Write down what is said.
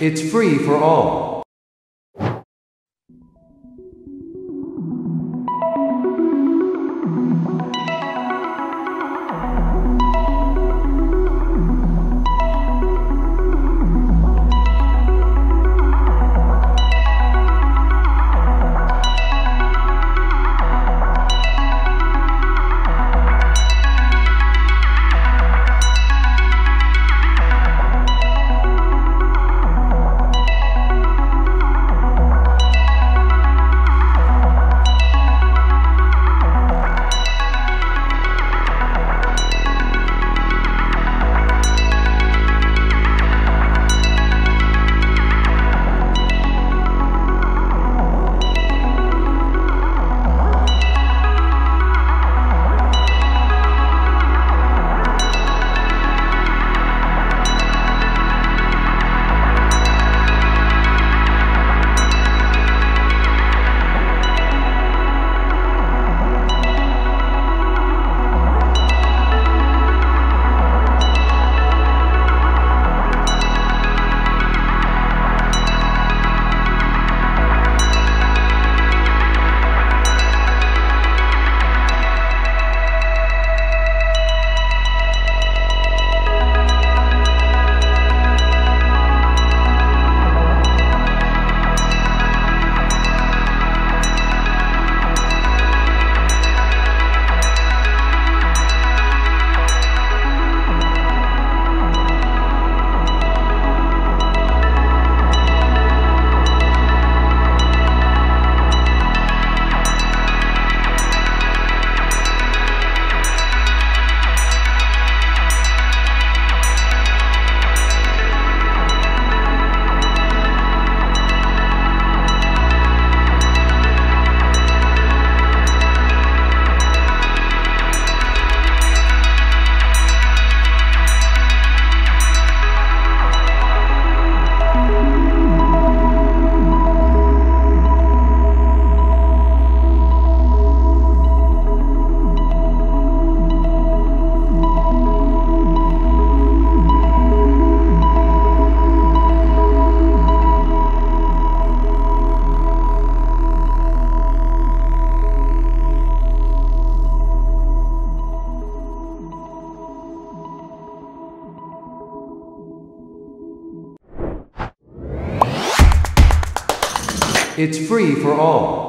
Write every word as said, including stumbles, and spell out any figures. It's free for all. It's free for all.